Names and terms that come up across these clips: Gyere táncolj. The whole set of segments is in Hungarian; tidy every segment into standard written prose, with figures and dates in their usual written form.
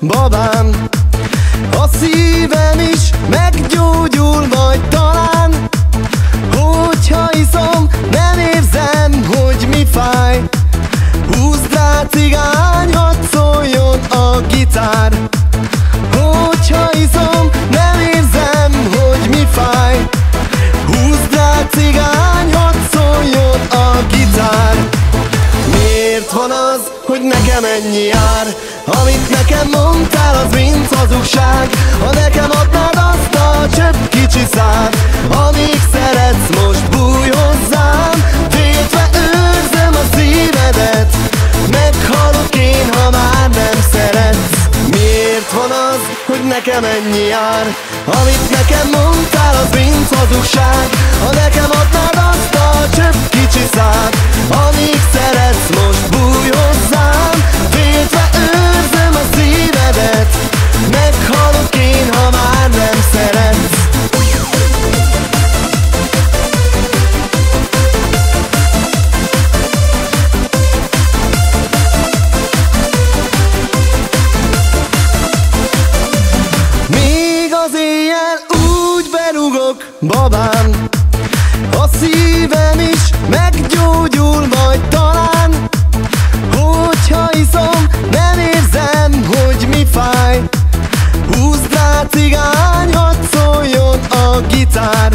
Babám, a szívem is meggyógyul majd talán, hogyha iszom, nem érzem, hogy mi fáj. Húzd rá cigány, hadd szóljon a gitár. Hogyha iszom, nem érzem, hogy mi fáj. Húzd rá cigány, hadd szóljon a gitár. Miért van az, hogy nekem ennyi jár? Amit nekem mondtál, az mind hazugság. Ha nekem adnád, azt a csöpp kicsi szár. Amíg szeretsz, most bújj hozzám. Féltve őrzöm a szívedet. Meghalok én, ha már nem szeretsz. Miért van az, hogy nekem ennyi jár? Amit nekem mondtál, az mind hazugság. Ha nekem adnád, azt a csöpp kicsi szár. Amíg szeretsz, most bújj hozzám. Féltve őrzöm a szívedet. Meghalok én, ha már nem szeretsz. Még az éjjel úgy berúgok, babám, a szívem is meggyógyul majd talán, hogyha iszom, nem érzem, hogy mi fáj. Húzd rá cigány, hadd szóljon a gitár.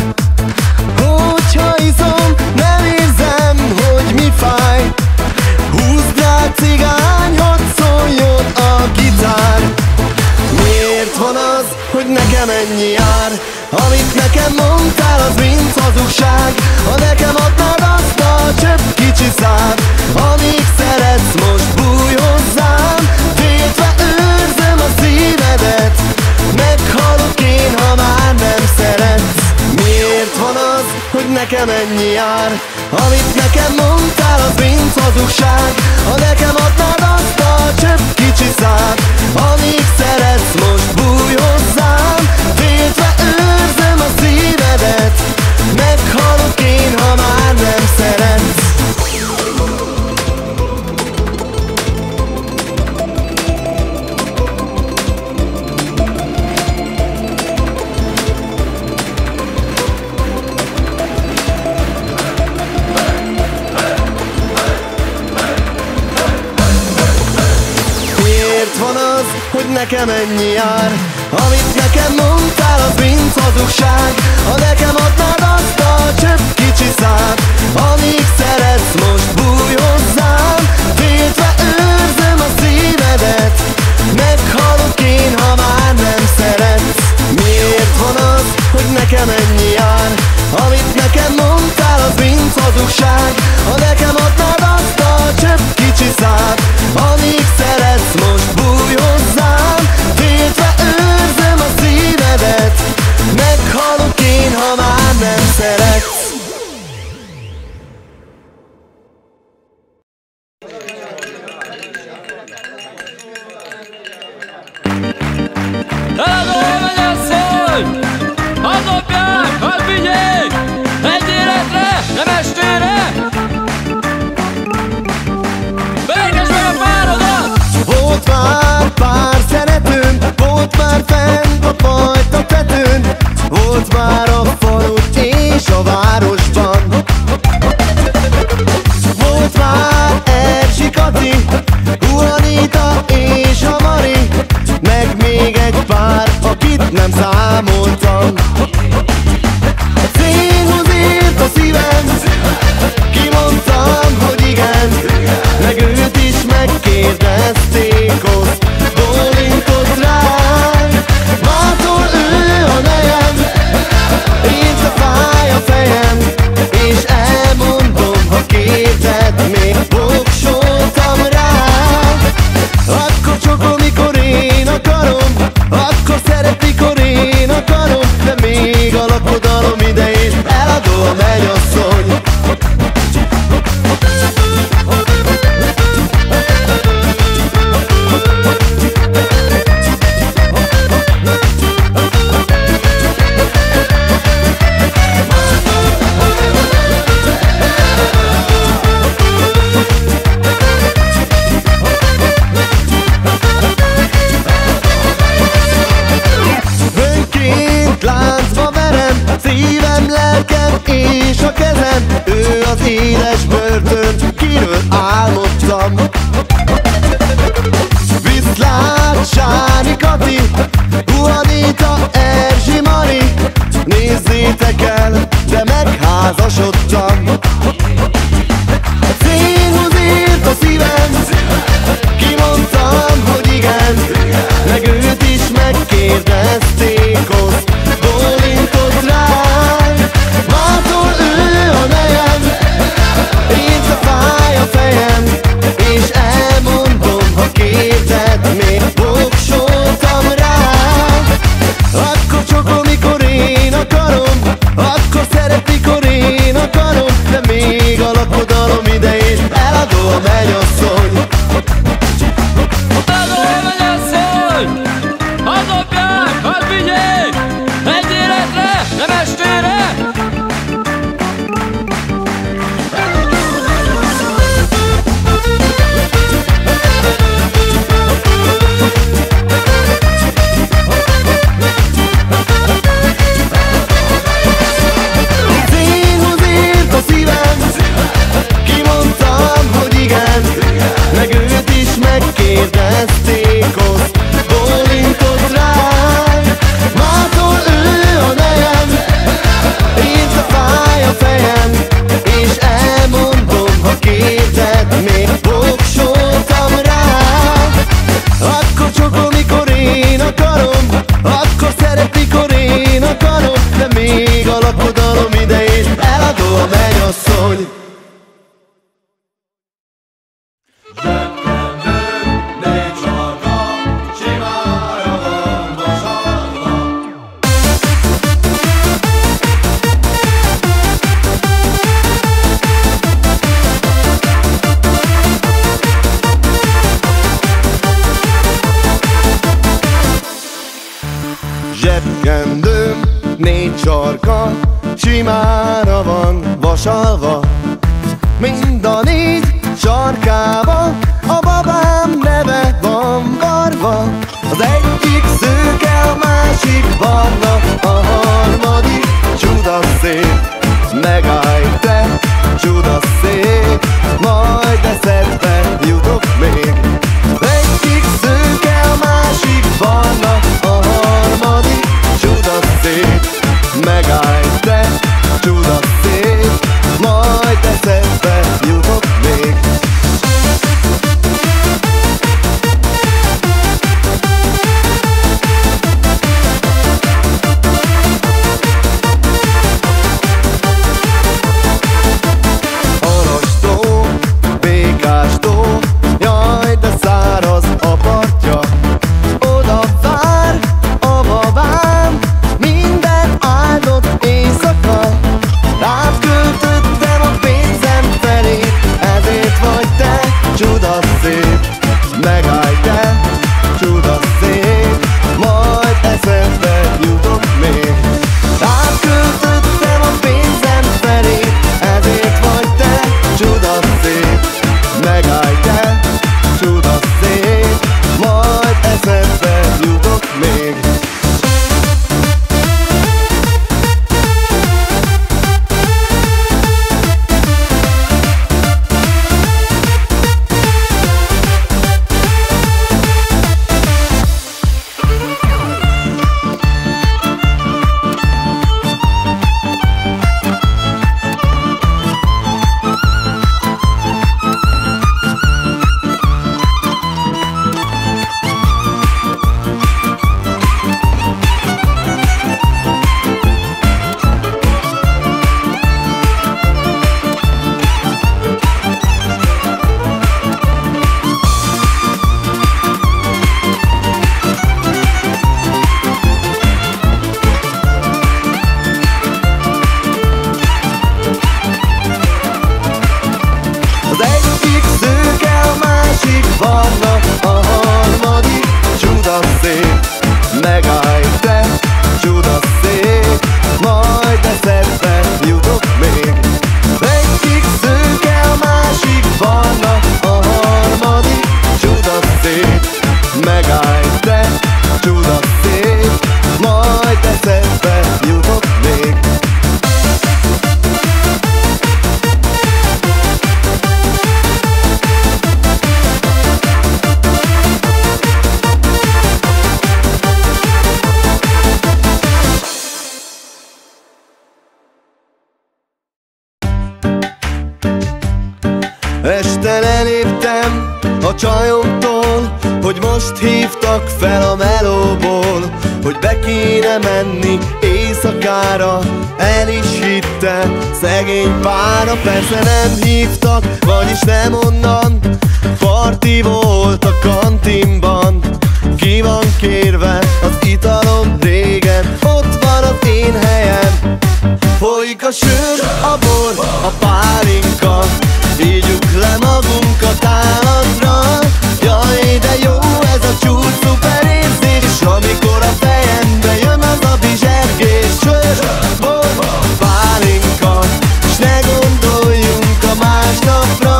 Hogyha iszom, nem érzem, hogy mi fáj. Húzd rá cigány, hadd szóljon a gitár. Miért van az, hogy nekem ennyi jár? Amit nekem mondtál, az mind hazugság. Ha nekem adnád, azt a csöpp kicsi szár. Amíg szeretsz, most bújj hozzám. Féltve őrzöm a szívedet. Meghalok én, ha már nem szeretsz. Miért van az, hogy nekem ennyi jár? Amit nekem mondtál, az mind hazugság. Ha nekem adnád, azt a csöpp kicsi szár. Amíg szeretsz, most bújj hozzám. Féltve őrzöm a szívedet. Meghalok én, ha már nem szeretsz. Miért van az, hogy nekem ennyi jár? Amit nekem mondtál, az mind hazugság. Ha nekem adnád, azt a csöpp kicsi szár. Amíg szeretsz, most bújj hozzám. Féltve őrzöm a szívedet. Meghalok én, ha már nem szeretsz. Miért van az, hogy nekem ennyi jár? Amit nekem mondtál, az mind hazugság. Ha nekem adnád, azt a csöpp kicsi szár. Amíg szeretsz, most bújj hozzám. Féltve őrzöm a szívedet. Meghalok én, ha már nem szeretsz. Eladó, hogy szól! Hazapják, hadd vigyék! Egy életre, nem estére! Berekesd meg a párodat! Volt már pár szeretőm, volt már fent a fajta tetőn, volt már a falu és a városban. Volt már Erzsi Kati, Ulanita és a Mari, meg még egy pár, akit nem számoltam. A célhoz ért a szívem, kimondtam, hogy igen, meg őt is megkérdezték ott, bólintott rám. Mától ő a nejem, és a fáj a fejem, és elmondom, ha képzett még bocs. zsebkendőm négy sarka simára van vasalva, mind a négy sarkába a babám neve van varva. Az egyik szőke, a másik barna, a harmadik csuda szép. Megállj te, csuda szép, majd eszedbe jutok még. Egyik szőke, a másik barna, a harmadik csuda szép. Megállj te, csuda szép, majd eszedbe jutok még. Este leléptem a csajomtól, hogy most hívtak fel a melóból, hogy be kéne menni éjszakára. El is hitte szegény pára. Persze nem hívtak, vagyis nem onnan. Parti volt a kantinban. Ki van kérve az italom régen? Ott van az én helyem. Folyik a sör, a bor, a pálinka. Vigyük le magunkat állandra. Jaj, de jó ez a csúcs, szuper érzés, amikor a fejembe jön az a bizsergés. Sör, bor, pálinka, s ne gondoljunk a másnapra.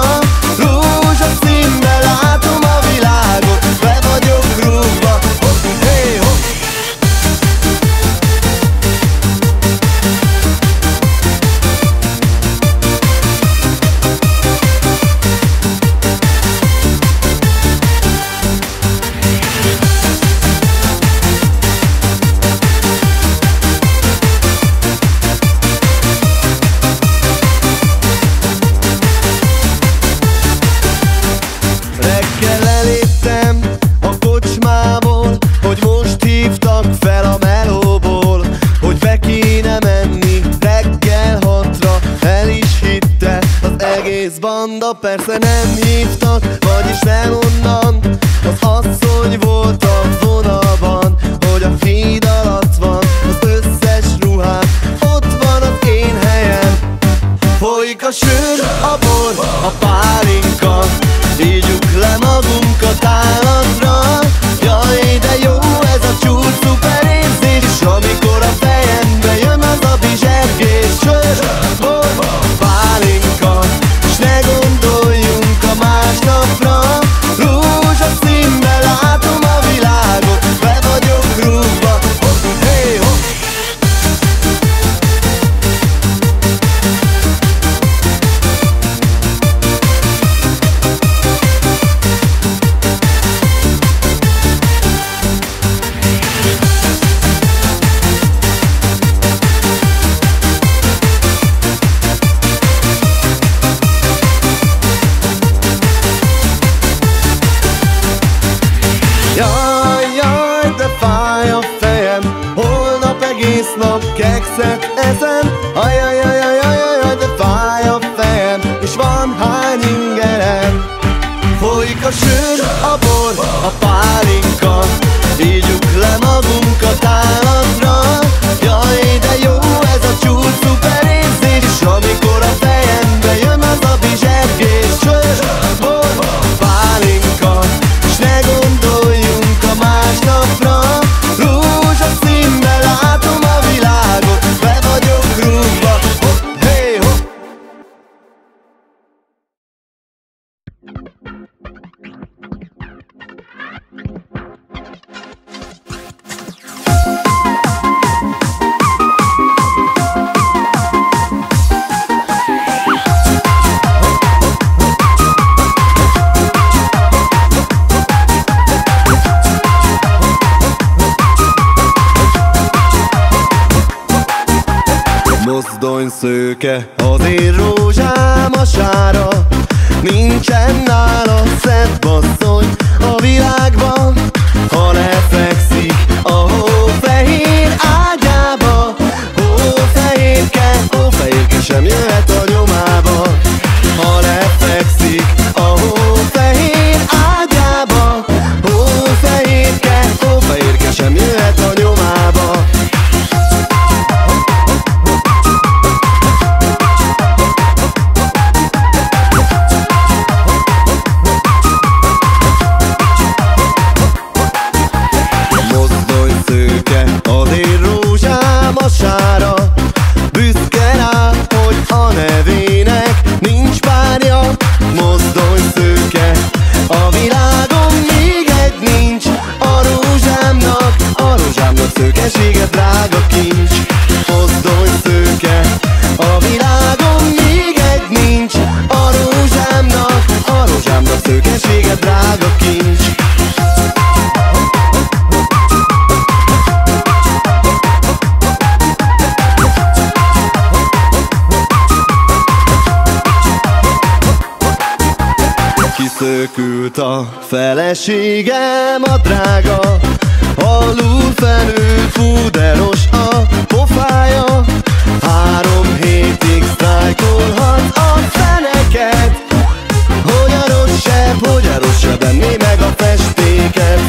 Rózsaszínbe látom a világot, be vagyok rúgva. Hey, ho! Banda, persze nem hívtak, vagyis nem onnan. Az asszony volt a vonalban, hogy a híd alatt van az összes ruhám. Ott van az én helyem. Folyik a sör, a bor, a pálinka. Vigyük le magunkat állandra. Jaj, de jó ez a csúcs, szuper érzés, amikor a sör, a bor, a pálinka. Vigyük le magunkat állandra. Jaj, de jó ez a csúcs, szuper érzés, amikor a fejembe jön az a bizsergés. Sör, bor, pálinka, s ne gondoljunk a másnapra. Rózsaszínbe látom a világot, be vagyok rúgva. Hopp, hé, hopp. Mozdony szőke, azért rózsám a sára, nincsen nála szebb asszony a világban. Ha lefekszik a hófehér ágyába, hófehérke sem jöhet a nyomába. Ha lefekszik a hófehér ágyába, hófehérke sem jöhet a nyomába. Büszke rá, hogy a nevének nincs párja. Mozdony szőke, a világon még egy nincs. A rózsámnak szőkesége drága kincs. Mozdony szőke, a világon még egy nincs. A rózsámnak szőkesége drága kincs. Kiszökült a feleségem, a drága, alul felül fúderos a pofája. 3 hétig sztrájkolhat a feneket, hogy a rosszabb venné meg a festéket.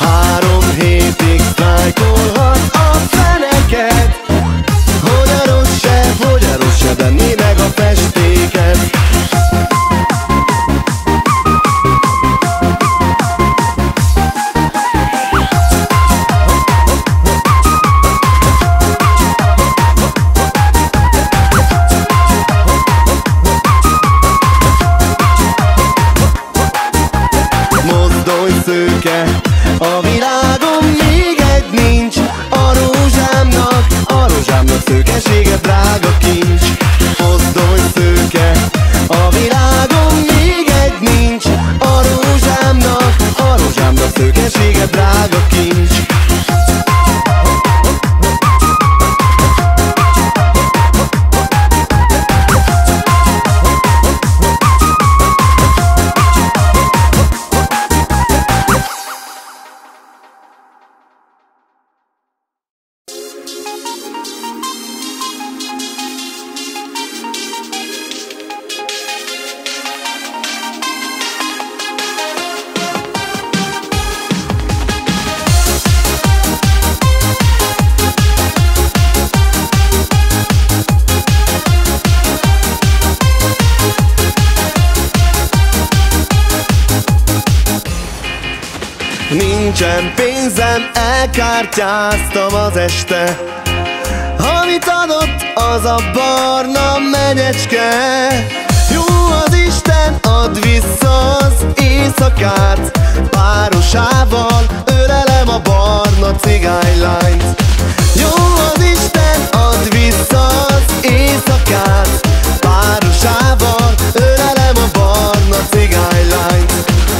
3 hétig sztrájkolhat a feneket, hogy a rosszabb venné meg a festéket. A világon még egy nincs, a rózsámnak szőkesége drága kincs. Mozdony szőke, a világon még egy nincs, a rózsámnak szőkesége drága kincs. Nincsen pénzem, elkártyáztam az este. Amit adott, az a barna menyecske. Jó az Isten, ad vissza az éjszakát. Párosával ölelem a barna cigánylányt. Jó az Isten, ad vissza az éjszakát. Párosával ölelem a barna cigánylányt.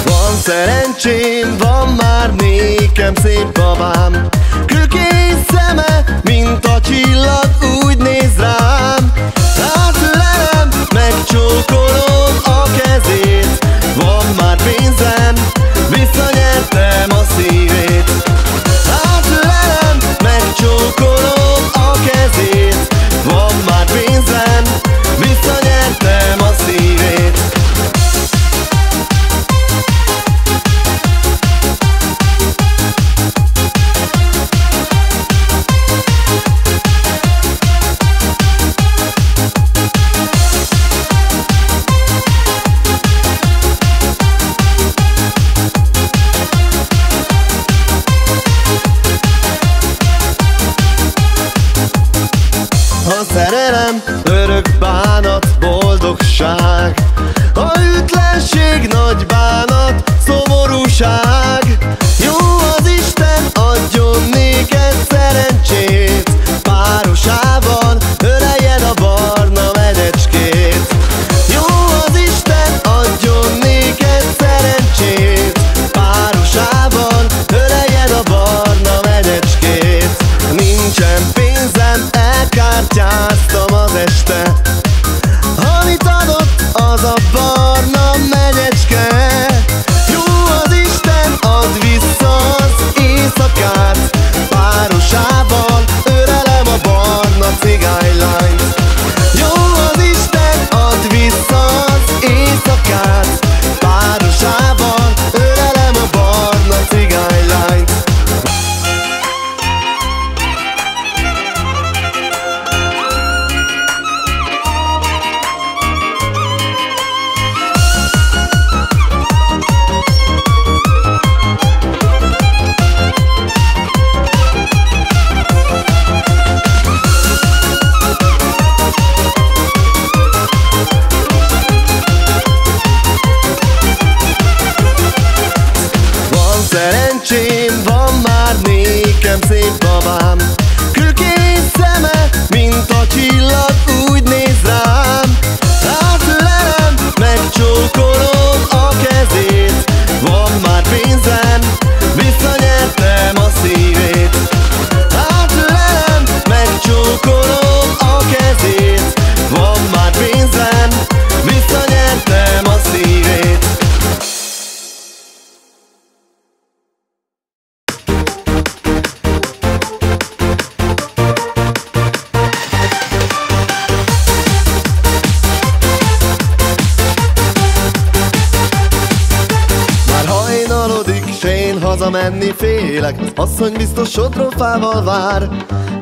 Van szerencsém, van már nékem szép babám. Kökény szeme, mint a csillag, úgy néz rám. Rátölelem, megcsókolom a kezét. Van már pénzem, visszanyertem a szívét. Rátölelem, megcsókolom a kezét. Van már pénzem, visszanyertem a szívét. hazugság, a hűtlenség nagy bánat, szomorúság. Jó az Isten, adjon néked szerencsét, párosában öleljen a barna menecskét. Jó az Isten, adjon néked szerencsét, párosában öleljen a barna menecskét. Nincsen pénzem, elkártyáztam az este, amit adott, az a barna menyecske. Jó az Isten, ad vissza az éjszakát, párosában ölelem a barna cigánylányt. Jó az Isten, ad vissza az éjszakát, párosában ölelem a barna cigánylányt. Szerencsém van már nékem szép babám, külkény szeme, mint a csillag úgy néz rám. Rátölelem, megcsókolom a kezét, van már pénzem, visszanyertem a szívét. Rátölelem, megcsókolom a kezét, van már pénzem, visszanyertem a szívét. Hazamenni félek, az asszony biztos sodronfával vár.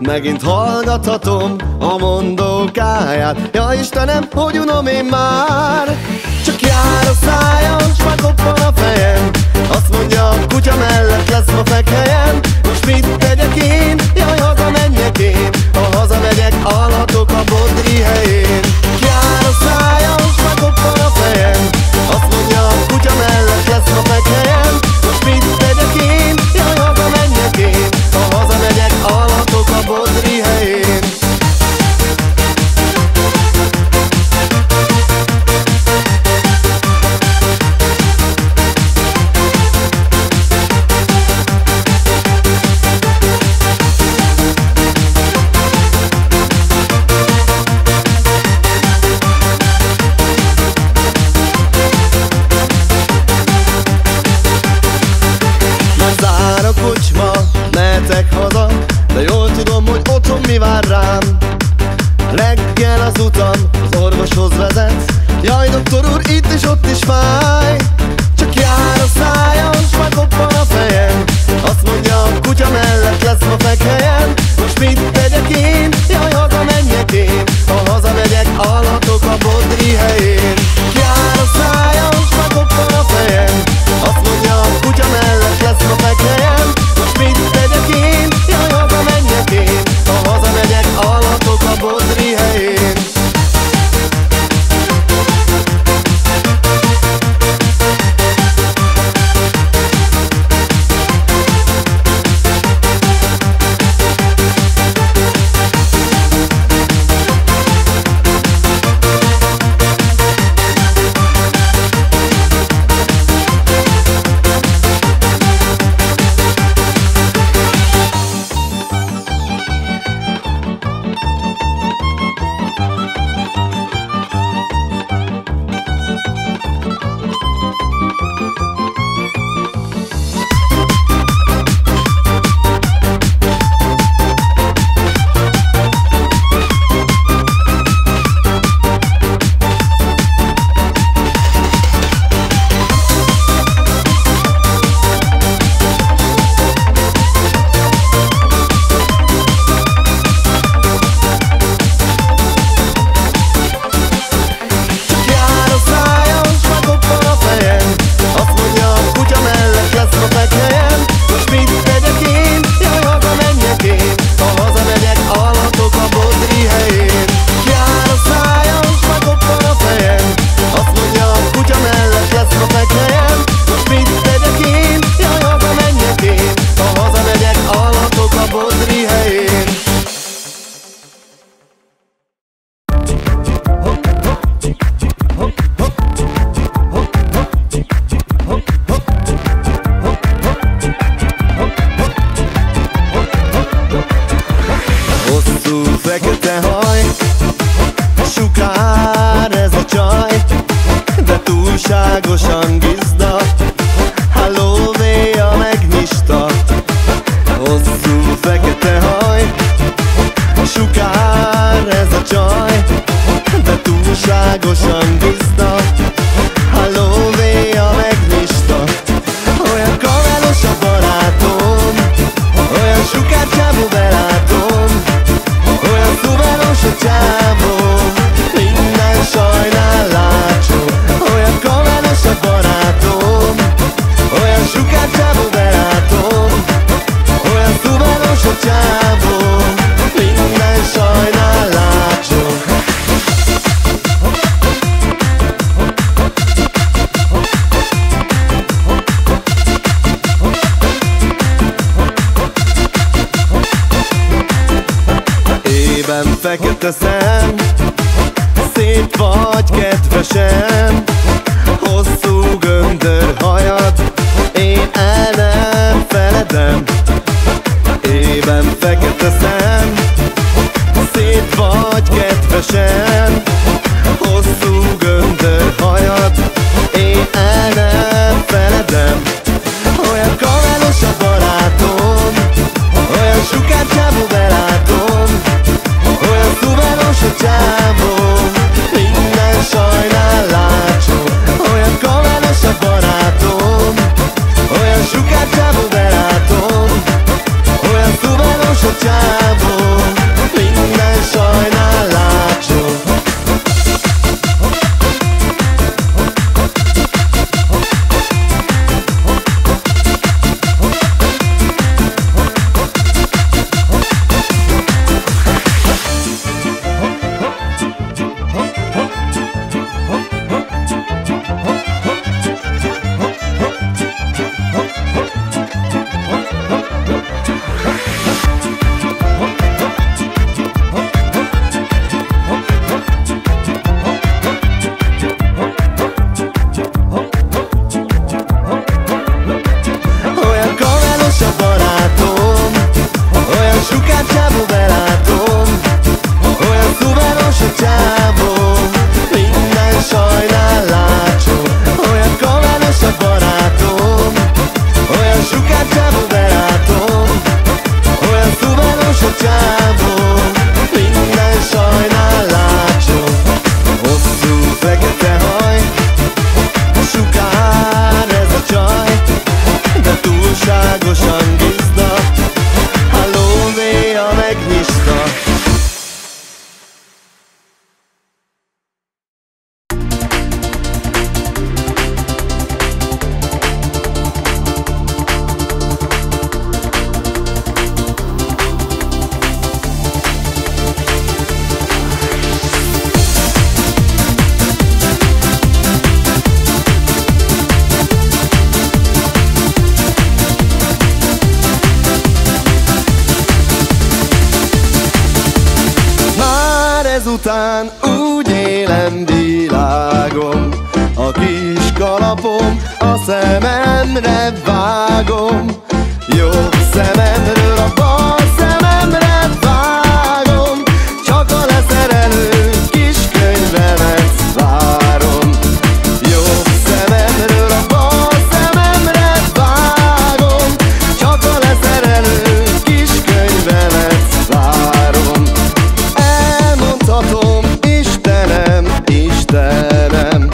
Megint hallgathatom a mondókáját, ja Istenem, hogy unom én már. Csak jár a szájam, s már koppan a fejem, azt mondja, a kutya mellett lesz a fekhelyen. Most mit tegyek én? Jaj, hazamenjek én. Ha hazamegyek, alhatok a bodri helyén. Jár a szájam, s már koppan a fejem, azt mondja, a kutya mellett lesz a fekhelyen. Most mit tegyek én? Jaj, hazamegyek én. Ha hazamegyek, alhatok a bodri helyén. Mi vár rám? Reggel az utam az orvoshoz vezet, jaj doktor úr, itt is ott is fáj. Csak jár a szájam, s már koppan a fejem, azt mondja, a kutya mellett lesz a fekhelyen. Most mit tegyek én? Jaj, hazamenjek én. Ha hazamegyek, alhatok a bodri helyén. Jár a szájam, s már koppan a fejem, azt mondja, a kutya mellett lesz a fekhelyen. Most mit tegyek én? Jaj, hazamenjek én. Ha hazamegyek, alhatok a bodri helyén. gyorsan biztat, a lóvéja megnyistat. Olyan kamelos a barátom, olyan sukárcsávú belátom, olyan szuveros a csávom, minden sajnál látszó. Olyan kamelos a barátom, olyan sukárcsávú belátom, olyan szuveros a csávom, minden sajnál látszó. Ében fekete szem, szép vagy kedvesem, hosszú göndör hajad, én el nem feledem. Ében fekete szem, szép vagy kedvesem, hosszú göndör hajad, én el nem feledem. Olyan kamelos a barátom, olyan sukárcsávú belátom, olyan szuveros a csávom, minden sajnál látszó. Olyan kamelos a barátom, olyan sukárcsávú belátom, olyan szuveros a csávom, minden sajnál látszó. Ezután úgy élem világom, a kis kalapom a szememre vágom, jobb szememről a bal szememre vágom, csak a leszerelő kis könyvemet várom. Jobb szememről a bal szememre vágom, csak a leszerelő kis könyvemet várom. Istenem,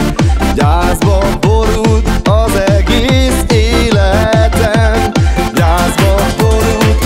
gyászban borult az egész életem, gyászban borult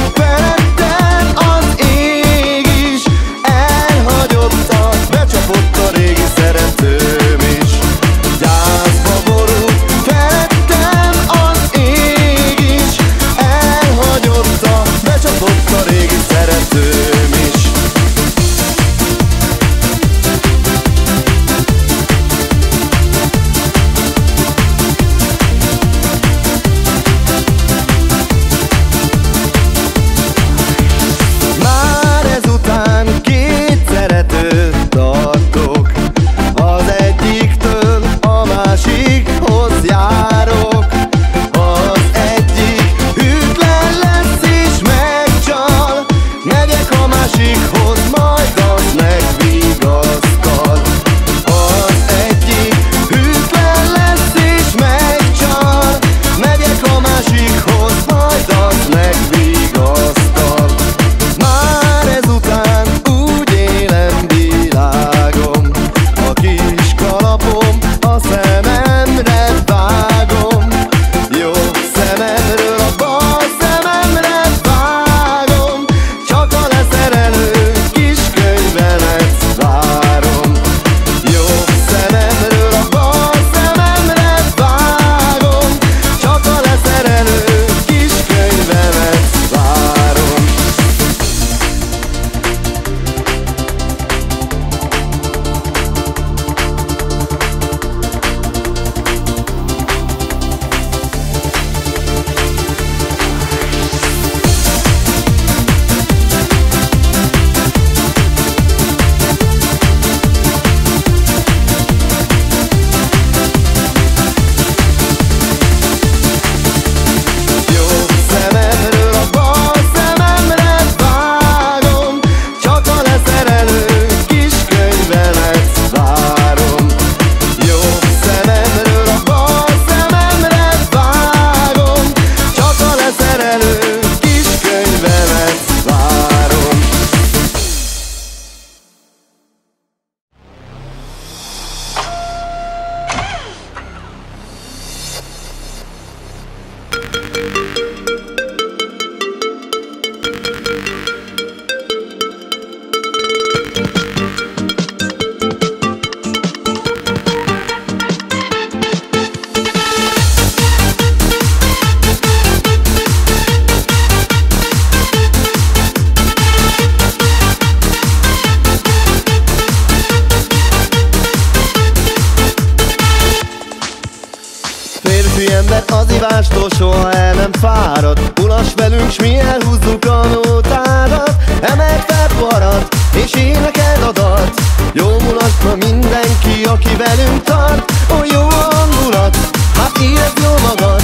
ember az ivástól soha el nem fárad. Ulas velünk, s mi elhúzzuk a nótádat. Emeld fel poharat, és énekeld a dalt. Jó mulatna mindenki, aki velünk tart. Ó, jó a hangulat, hát érezd jó magad.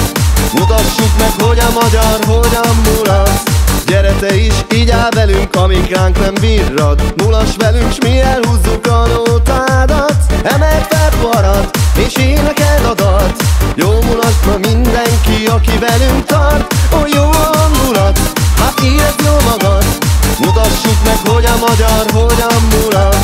Mutassuk meg, hogy a magyar hogyan mulat. Gyere te is, így áll velünk, amíg ránk nem virrad. Mulas velünk, s mi elhúzzuk a nótádat. Emeld fel poharat, és énekeld a dalt. Jó mulatna mindenki, aki velünk tart. Ó, jó a hangulat, hát érezd jó magad. Mutassuk meg, hogy a magyar hogyan mulat.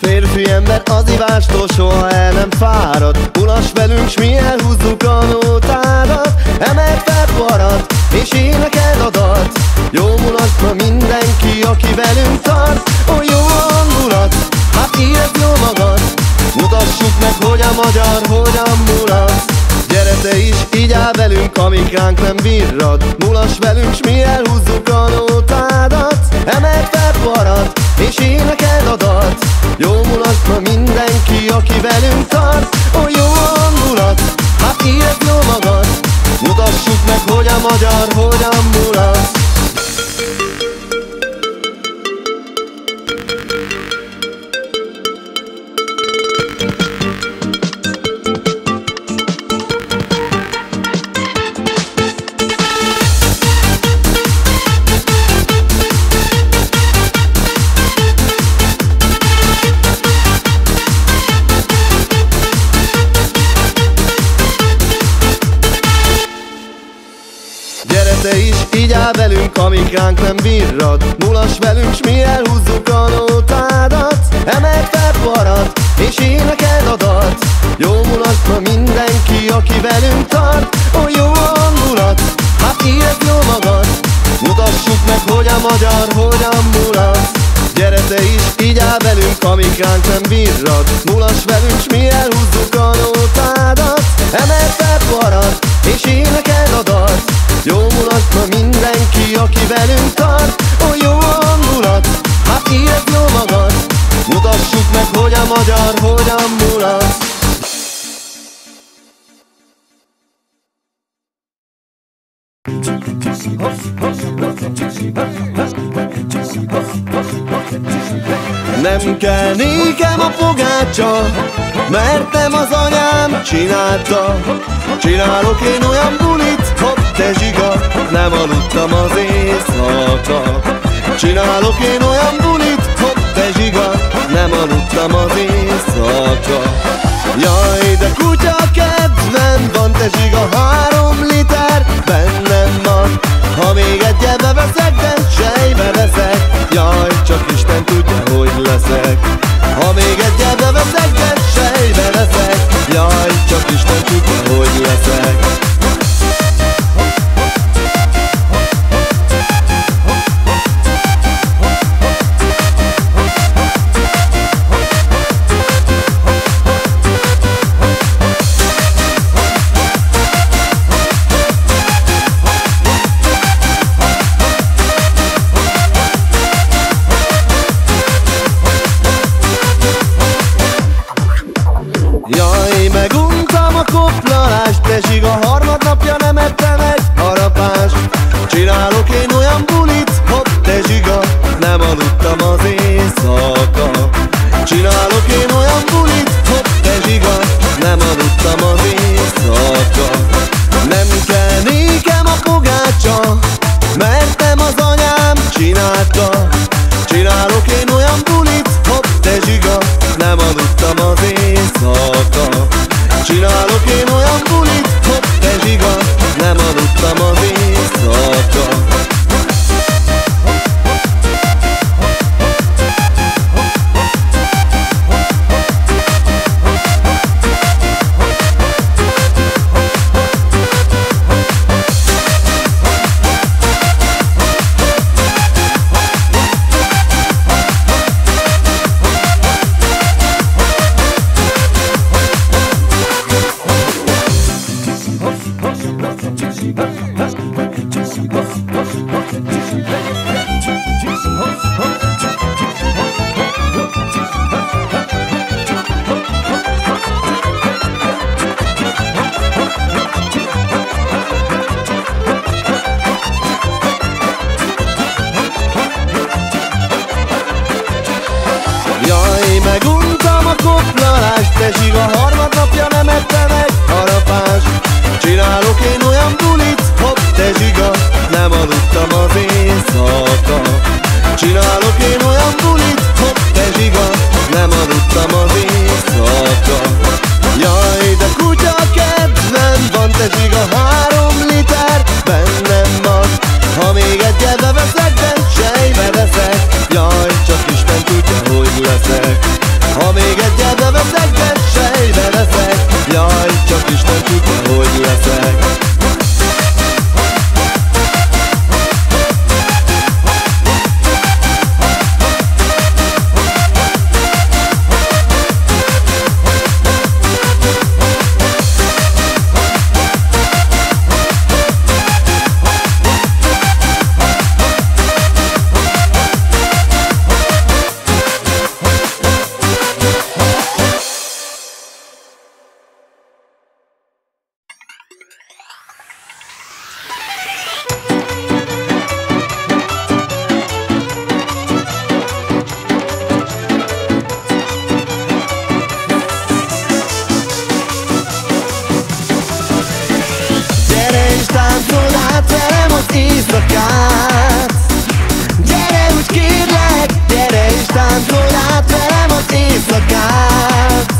Férfi ember az ivástól soha el nem fárad. Ulas velünk, s mi elhúzzuk a nótádat. Emeld fel poharat, és énekeld a dalt. Jó mulatna mindenki, aki velünk tart. Ó, jó a hangulat, hát érezd jó magad. Mutassuk meg, hogy a magyar hogyan mulat. Gyere te is, így áll velünk, amíg ránk nem virrad. Mulas velünk, s mi elhúzzuk a nótádat. Emeld fel poharat, és énekeld a dalt. Jó mulatna mindenki, aki velünk tart. Ó, jó a hangulat, hát érezd jó magad. Mutassuk meg, hogy a magyar hogyan mulat. Te is, így áll velünk, amíg ránk nem virrad. Mulas velünk, s mi elhúzzuk a nótádat. Emeld fel poharat, és énekeld a dalt. Jó mulatna mindenki, aki velünk tart. Ó, jó a hangulat, hát érezd jó magad. Mutassuk meg, hogy a magyar hogyan mulat. Gyere te is, így áll velünk, amíg ránk nem virrad. Mulas velünk, s mi elhúzzuk a nótádat. Emeld fel poharat, és énekeld a dalt. Jó mulatna mindenki, aki velünk tart. Ó, jó a hangulat, hát érezd jó magad. Mutassuk meg, hogy a magyar hogyan mulat. Nem kell nékem a fogácsa, mert nem az anyám csinálta. Csinálok én olyan bulit, hopp, te zsiga, nem aludtam az éjszaka. Csinálok én olyan bulit, hopp, te zsiga, nem aludtam az éjszaka. Jaj, de kutya kedvem van, te zsiga, 3 liter bennem van. Ha még egy ebbe veszek, de sejbe veszek. Jaj, csak Isten tudja, hogy leszek. Ha még egy ebbe veszek, de sejbe veszek. Jaj, csak Isten tudja, hogy leszek. íznak át. Gyere úgy kérlek, gyere és táncolj át velem az éjszakát.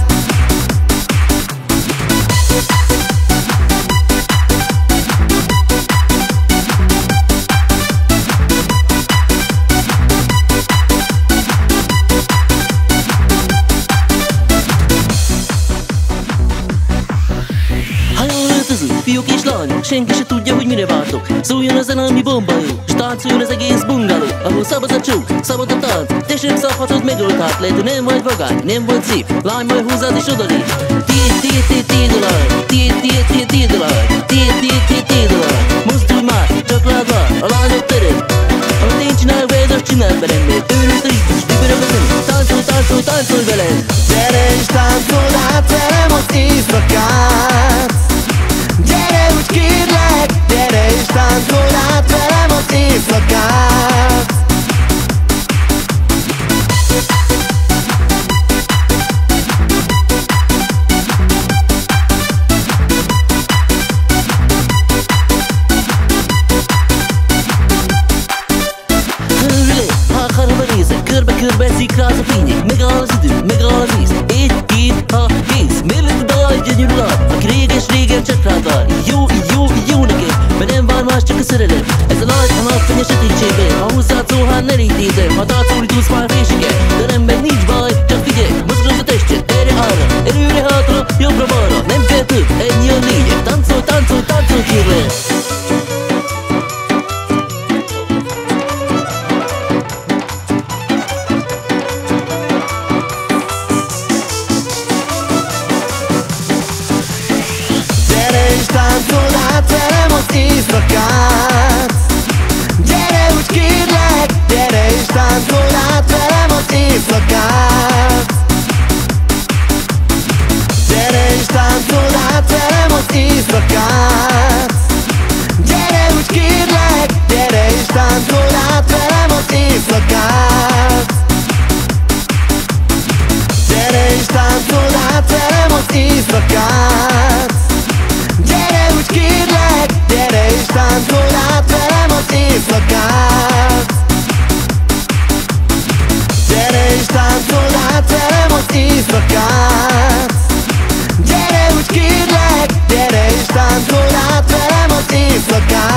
Fiúk és lányok, senki se tudja, hogy mire vártok. Szóljon a zene, ami bomba jó, s táncoljon az egész bungaló. Ahol szabad a csók, szabad a tánc, te sem szabhatod megoldást. Lehet, hogy nem vagy vagány, nem vagy szép, lány majd húzzád és odalép. Tiéd a lány, tiéd a lány, tiéd a lány. Mozdulj már, csak lád már, a lányok terem. Amit én csinálok veled, azt csináld velem, mert őrült a ritmus, dübörög a zene. Táncolj, táncolj, táncolj velem. Gyere és táncolj át velem az éjszakát. Gyere úgy kérlek, gyere és táncolj át velem az éjszakát. Hőrülé, hákarba nézek, körbe-körbe szikrálsz a fények. Megáll az idő, megáll a víz, egy-két, ha kész. Mérlek a dal, gyönyörű lap, aki réges-régen csak rád áll. Jó nekem, mert nem vár más, csak a szerelem. Ez a lány, a napfény a sötétségben. Ha hozzád szól, hát ne létézem. Ha táncolítulsz már fénységet, de nem meg nincs baj, csak figyelj. Mozgod a testet, erre-hára, előre-hátra, jobbra-balra. Nem kell több, ennyi a lényeg. Táncolj, táncolj, táncolj kérlek. Táncolj át velem az éjszakát. Gyere úgy kérlek, gyere és táncolj át velem az éjszakát. Gyere és táncolj át velem az éjszakát. Gyere úgy kérlek, gyere és táncolj át velem az éjszakát. Gyere és táncolj át velem az éjszakát. Gyere úgy kérlek, gyere és táncolj át velem az éjszakát. Gyere és táncolj át velem az éjszakát. Gyere úgy kérlek, gyere és táncolj át velem az éjszakát.